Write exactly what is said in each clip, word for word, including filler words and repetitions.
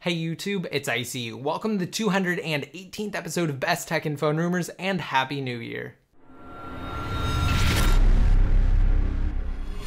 Hey YouTube, it's I C U. Welcome to the two hundred eighteenth episode of Best Tech and Phone Rumors, and Happy New Year.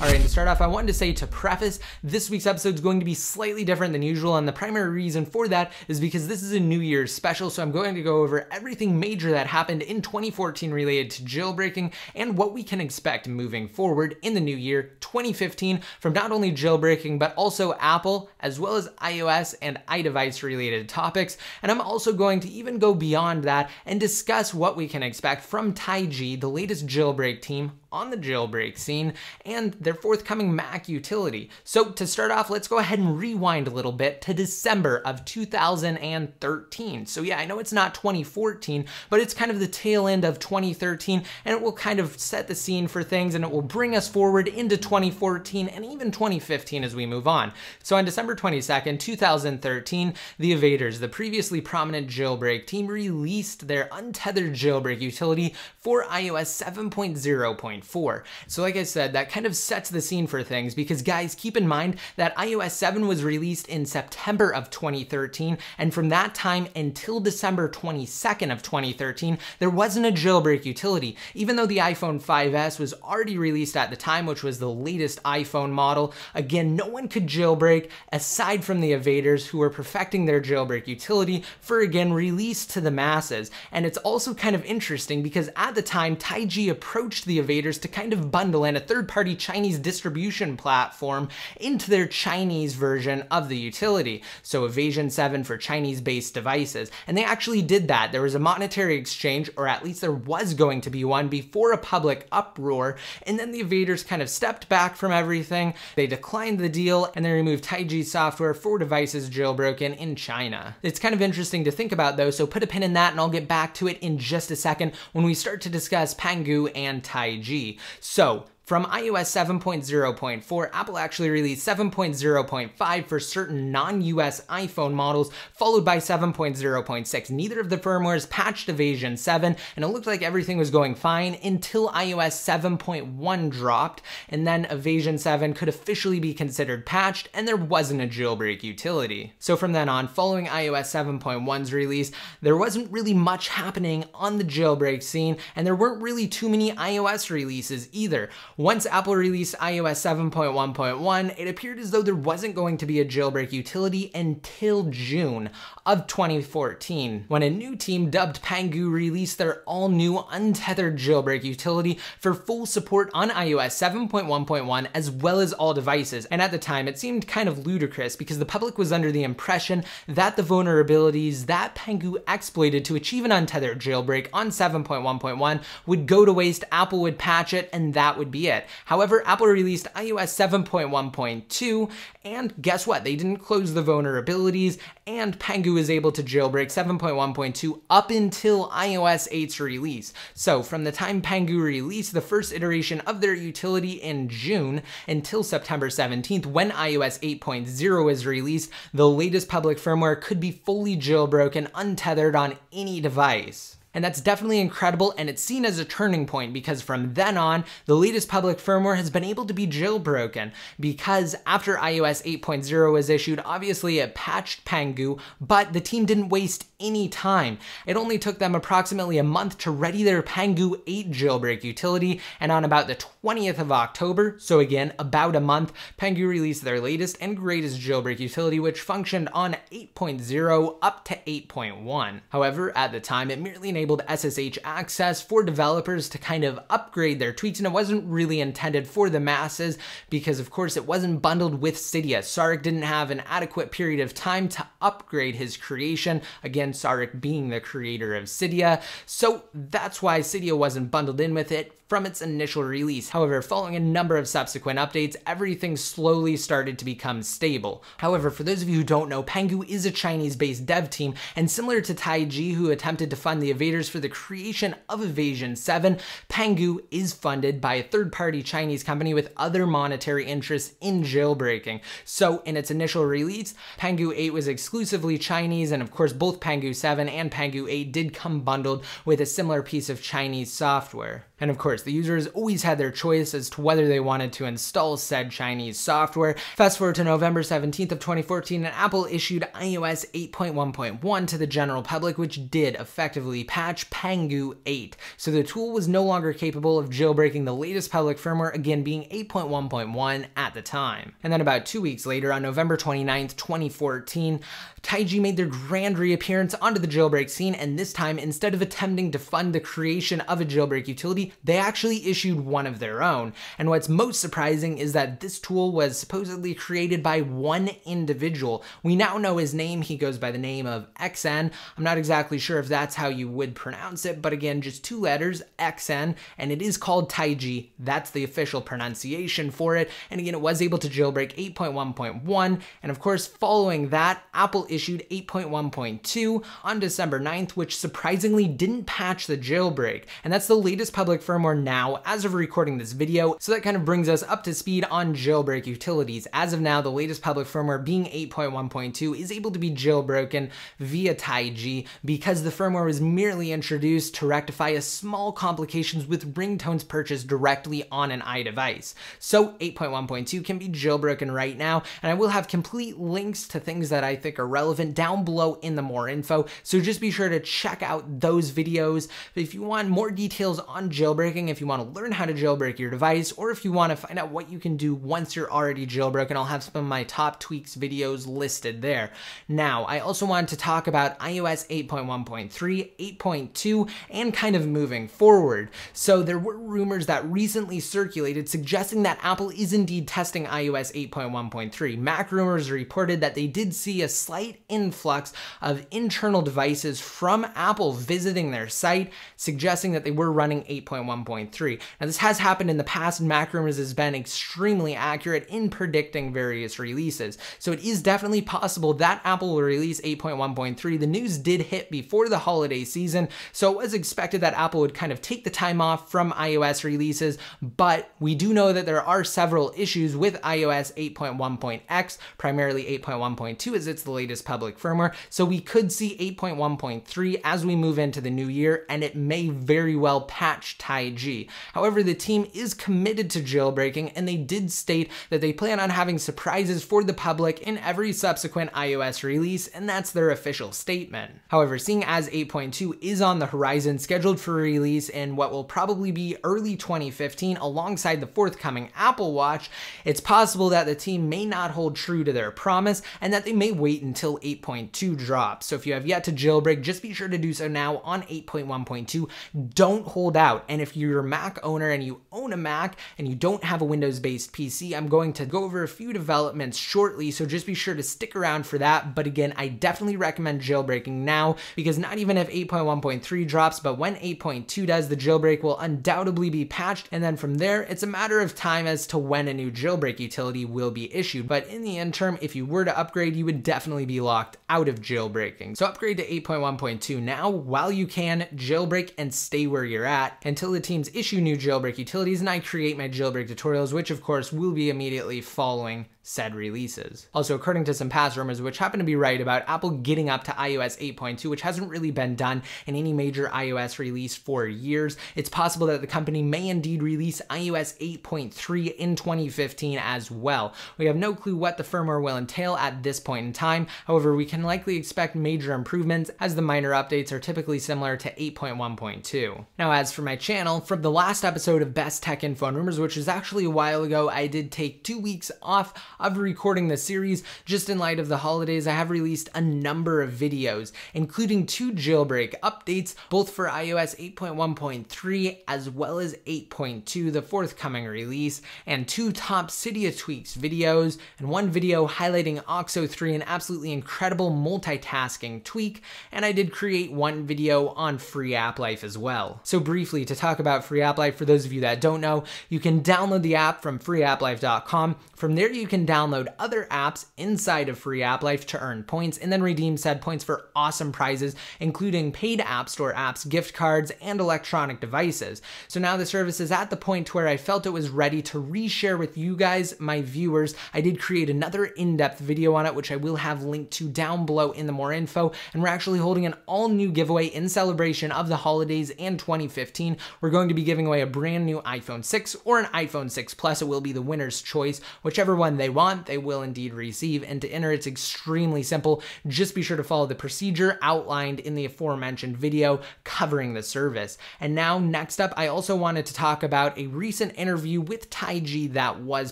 All right, to start off, I wanted to say to preface, this week's episode is going to be slightly different than usual, and the primary reason for that is because this is a New Year's special, so I'm going to go over everything major that happened in twenty fourteen related to jailbreaking and what we can expect moving forward in the new year twenty fifteen from not only jailbreaking, but also Apple, as well as iOS and iDevice related topics. And I'm also going to even go beyond that and discuss what we can expect from TaiG, the latest jailbreak team on the jailbreak scene, and their forthcoming Mac utility. So to start off, let's go ahead and rewind a little bit to December of two thousand thirteen. So yeah, I know it's not twenty fourteen, but it's kind of the tail end of twenty thirteen, and it will kind of set the scene for things, and it will bring us forward into twenty fourteen and even twenty fifteen as we move on. So on December twenty-second, two thousand thirteen, the Evaders, the previously prominent jailbreak team, released their untethered jailbreak utility for iOS seven point oh point four. So like I said, that kind of sets the scene for things, because guys, keep in mind that iOS seven was released in September of twenty thirteen, and from that time until December twenty-second of twenty thirteen, there wasn't a jailbreak utility, even though the iPhone five S was already released at the time, which was the latest iPhone model. Again, no one could jailbreak aside from the Evaders, who were perfecting their jailbreak utility for, again, release to the masses. And it's also kind of interesting because at the time, TaiG approached the Evaders to kind of bundle in a third-party Chinese distribution platform into their Chinese version of the utility. So Evasi zero n seven for Chinese-based devices. And they actually did that. There was a monetary exchange, or at least there was going to be one, before a public uproar. And then the Evaders kind of stepped back from everything. They declined the deal, and they removed TaiG software for devices jailbroken in China. It's kind of interesting to think about, though, so put a pin in that, and I'll get back to it in just a second when we start to discuss Pangu and TaiG. So, from iOS seven point oh point four, Apple actually released seven point oh point five for certain non-U S iPhone models, followed by seven point oh point six. Neither of the firmwares patched Evasi zero n seven, and it looked like everything was going fine until iOS seven point one dropped, and then Evasi zero n seven could officially be considered patched, and there wasn't a jailbreak utility. So from then on, following iOS seven point one's release, there wasn't really much happening on the jailbreak scene, and there weren't really too many iOS releases either. Once Apple released iOS seven point one point one, it appeared as though there wasn't going to be a jailbreak utility until June of twenty fourteen, when a new team dubbed Pangu released their all-new untethered jailbreak utility for full support on iOS seven point one point one as well as all devices. And at the time, it seemed kind of ludicrous because the public was under the impression that the vulnerabilities that Pangu exploited to achieve an untethered jailbreak on seven point one point one would go to waste, Apple would patch it, and that would be it. However, Apple released iOS seven point one point two, and guess what? They didn't close the vulnerabilities, and Pangu is able to jailbreak seven point one point two up until iOS eight's release. So from the time Pangu released the first iteration of their utility in June until September seventeenth, when iOS eight point oh is released, the latest public firmware could be fully jailbroken untethered on any device. And that's definitely incredible, and it's seen as a turning point because from then on, the latest public firmware has been able to be jailbroken, because after iOS eight point oh was issued, obviously it patched Pangu, but the team didn't waste any time. It only took them approximately a month to ready their Pangu eight jailbreak utility, and on about the twentieth of October, so again, about a month, Pangu released their latest and greatest jailbreak utility, which functioned on eight point oh up to eight point one. However, at the time, it merely enabled S S H access for developers to kind of upgrade their tweaks, and it wasn't really intended for the masses because, of course, it wasn't bundled with Cydia. Saurik didn't have an adequate period of time to upgrade his creation, again, Saurik being the creator of Cydia, so that's why Cydia wasn't bundled in with it from its initial release. However, following a number of subsequent updates, everything slowly started to become stable. However, for those of you who don't know, Pangu is a Chinese-based dev team, and similar to TaiG, who attempted to fund the Evaders for the creation of Evasi zero n seven, Pangu is funded by a third-party Chinese company with other monetary interests in jailbreaking. So in its initial release, Pangu eight was exclusively Chinese, and of course both Pangu Pangu seven and Pangu eight did come bundled with a similar piece of Chinese software. And of course, the users always had their choice as to whether they wanted to install said Chinese software. Fast forward to November seventeenth of twenty fourteen, and Apple issued iOS eight point one point one to the general public, which did effectively patch Pangu eight. So the tool was no longer capable of jailbreaking the latest public firmware, again being eight point one point one at the time. And then about two weeks later, on November twenty-ninth, twenty fourteen, TaiG made their grand reappearance onto the jailbreak scene, and this time, instead of attempting to fund the creation of a jailbreak utility, they actually issued one of their own. And what's most surprising is that this tool was supposedly created by one individual. We now know his name. He goes by the name of X N. I'm not exactly sure if that's how you would pronounce it, but again, just two letters, X N, and it is called TaiG. That's the official pronunciation for it. And again, it was able to jailbreak eight point one point one. And of course, following that, Apple issued eight point one point two on December ninth, which surprisingly didn't patch the jailbreak. And that's the latest public firmware now as of recording this video. So that kind of brings us up to speed on jailbreak utilities. As of now, the latest public firmware, being eight point one point two, is able to be jailbroken via TaiG because the firmware was merely introduced to rectify a small complications with ringtones purchased directly on an iDevice. So eight point one point two can be jailbroken right now, and I will have complete links to things that I think are relevant down below in the more info. So just be sure to check out those videos. But if you want more details on jailbreak, jailbreaking, if you want to learn how to jailbreak your device, or if you want to find out what you can do once you're already jailbroken, I'll have some of my top tweaks videos listed there. Now, I also wanted to talk about iOS eight point one point three, eight point two, and kind of moving forward. So there were rumors that recently circulated suggesting that Apple is indeed testing iOS eight point one point three. MacRumors reported that they did see a slight influx of internal devices from Apple visiting their site, suggesting that they were running eight point one point three. Now, this has happened in the past, and MacRumors has been extremely accurate in predicting various releases. So it is definitely possible that Apple will release eight point one point three. The news did hit before the holiday season, so it was expected that Apple would kind of take the time off from iOS releases, but we do know that there are several issues with iOS eight point one X, primarily eight point one point two as it's the latest public firmware, so we could see eight point one point three as we move into the new year, and it may very well patch TaiG. However, the team is committed to jailbreaking, and they did state that they plan on having surprises for the public in every subsequent iOS release, and that's their official statement. However, seeing as eight point two is on the horizon, scheduled for release in what will probably be early twenty fifteen alongside the forthcoming Apple Watch, it's possible that the team may not hold true to their promise and that they may wait until eight point two drops. So if you have yet to jailbreak, just be sure to do so now on eight point one point two. Don't hold out. And if you're a Mac owner and you own a Mac and you don't have a Windows-based P C, I'm going to go over a few developments shortly, so just be sure to stick around for that. But again, I definitely recommend jailbreaking now, because not even if eight point one point three drops, but when eight point two does, the jailbreak will undoubtedly be patched. And then from there, it's a matter of time as to when a new jailbreak utility will be issued. But in the interim, if you were to upgrade, you would definitely be locked out of jailbreaking. So upgrade to eight point one point two now while you can, jailbreak and stay where you're at until the teams issue new jailbreak utilities and I create my jailbreak tutorials, which of course will be immediately following said releases. Also, according to some past rumors, which happen to be right about Apple getting up to iOS eight point two, which hasn't really been done in any major iOS release for years, it's possible that the company may indeed release iOS eight point three in twenty fifteen as well. We have no clue what the firmware will entail at this point in time. However, we can likely expect major improvements, as the minor updates are typically similar to eight point one point two. Now, as for my channel, from the last episode of Best Tech and Phone Rumors, which was actually a while ago, I did take two weeks off of recording the series. Just in light of the holidays, I have released a number of videos, including two jailbreak updates, both for iOS eight point one point three as well as eight point two, the forthcoming release, and two top Cydia tweaks videos, and one video highlighting Auxo three, an absolutely incredible multitasking tweak, and I did create one video on FreeAppLife as well. So briefly, to talk about FreeAppLife, for those of you that don't know, you can download the app from free app life dot com. From there, you can download other apps inside of FreeAppLife to earn points and then redeem said points for awesome prizes, including paid App Store apps, gift cards, and electronic devices. So now the service is at the point where I felt it was ready to reshare with you guys, my viewers. I did create another in-depth video on it, which I will have linked to down below in the more info, and we're actually holding an all-new giveaway in celebration of the holidays and twenty fifteen. We're going to be giving away a brand new iPhone six or an iPhone six Plus. It will be the winner's choice. Whichever one they want, they will indeed receive. And to enter, it's extremely simple. Just be sure to follow the procedure outlined in the aforementioned video covering the service. And now, next up, I also wanted to talk about a recent interview with TaiG that was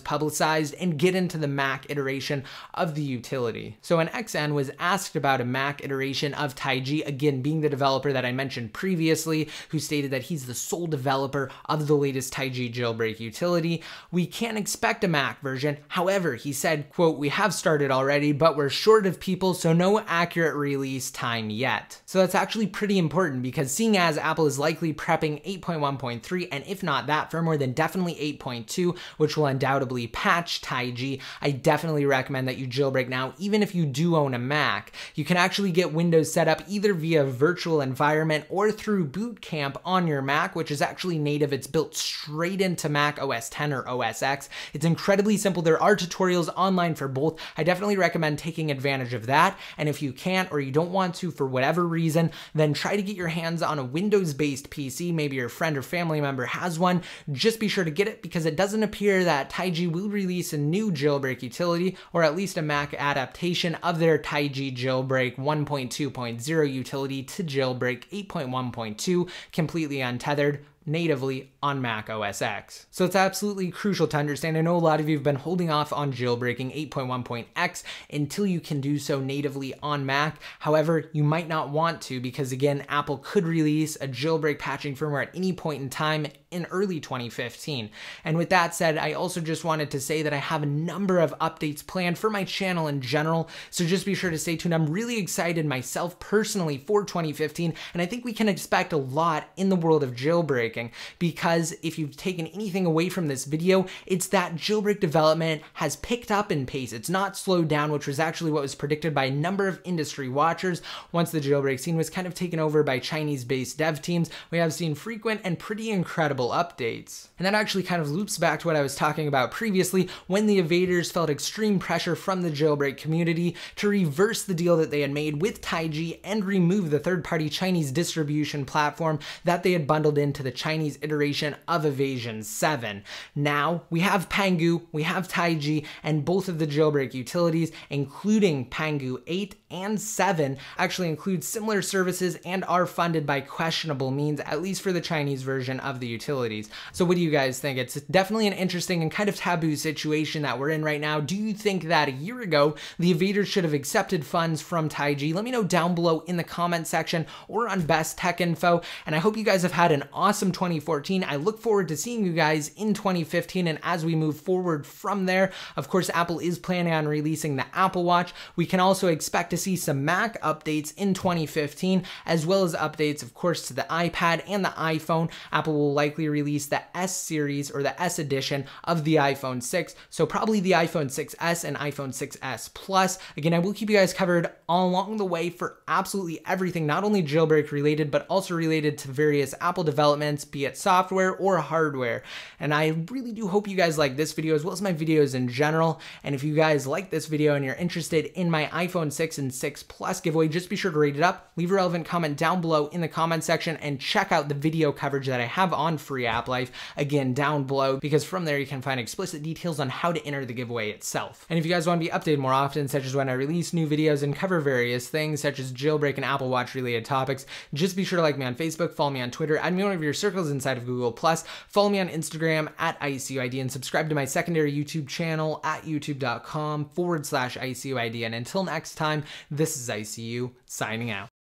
publicized and get into the Mac iteration of the utility. So an X N was asked about a Mac iteration of TaiG, again, being the developer that I mentioned previously, who stated that he's the sole developer of the latest TaiG jailbreak utility. We can't expect a Mac version. However, he said, quote, "We have started already, but we're short of people, so no accurate release time yet." So that's actually pretty important, because seeing as Apple is likely prepping eight point one point three, and if not that firmware, then definitely eight point two, which will undoubtedly patch TaiG, I definitely recommend that you jailbreak now, even if you do own a Mac. You can actually get Windows set up either via virtual environment or through Boot Camp on your Mac, which is actually native. It's built straight into Mac O S ten or O S ten. It's incredibly simple. There are tutorials online for both. I definitely recommend taking advantage of that. And if you can't, or you don't want to for whatever reason, then try to get your hands on a Windows-based P C. Maybe your friend or family member has one. Just be sure to get it, because it doesn't appear that TaiG will release a new jailbreak utility, or at least a Mac adaptation of their TaiG jailbreak one point two point oh utility to jailbreak eight point one point two, completely untethered, natively on Mac O S ten. So it's absolutely crucial to understand. I know a lot of you have been holding off on jailbreaking eight point one point x until you can do so natively on Mac. However, you might not want to, because again, Apple could release a jailbreak patching firmware at any point in time in early twenty fifteen. And with that said, I also just wanted to say that I have a number of updates planned for my channel in general, so just be sure to stay tuned. I'm really excited myself personally for twenty fifteen, and I think we can expect a lot in the world of jailbreaking, because if you've taken anything away from this video, it's that jailbreak development has picked up in pace. It's not slowed down, which was actually what was predicted by a number of industry watchers once the jailbreak scene was kind of taken over by Chinese-based dev teams. We have seen frequent and pretty incredible updates. And that actually kind of loops back to what I was talking about previously, when the Evaders felt extreme pressure from the jailbreak community to reverse the deal that they had made with TaiG and remove the third-party Chinese distribution platform that they had bundled into the Chinese iteration of Evaders seven. Now, we have Pangu, we have TaiG, and both of the jailbreak utilities, including Pangu eight and seven, actually include similar services and are funded by questionable means, at least for the Chinese version of the utility. So what do you guys think? It's definitely an interesting and kind of taboo situation that we're in right now. Do you think that a year ago, the Evaders should have accepted funds from TaiG? Let me know down below in the comment section or on Best Tech Info. And I hope you guys have had an awesome twenty fourteen. I look forward to seeing you guys in twenty fifteen. And as we move forward from there, of course, Apple is planning on releasing the Apple Watch. We can also expect to see some Mac updates in twenty fifteen, as well as updates, of course, to the iPad and the iPhone. Apple will likely release the S series or the S edition of the iPhone six. So probably the iPhone six S and iPhone six S Plus. Again, I will keep you guys covered along the way for absolutely everything, not only jailbreak related, but also related to various Apple developments, be it software or hardware. And I really do hope you guys like this video as well as my videos in general. And if you guys like this video and you're interested in my iPhone six and six Plus giveaway, just be sure to rate it up, leave a relevant comment down below in the comment section, and check out the video coverage that I have on FreeAppLife, again, down below, because from there you can find explicit details on how to enter the giveaway itself. And if you guys want to be updated more often, such as when I release new videos and cover various things, such as jailbreak and Apple Watch related topics, just be sure to like me on Facebook, follow me on Twitter, add me one of your circles inside of Google Plus, follow me on Instagram at I C U I D, and subscribe to my secondary YouTube channel at youtube dot com forward slash I C U I D. And until next time, this is I C U, signing out.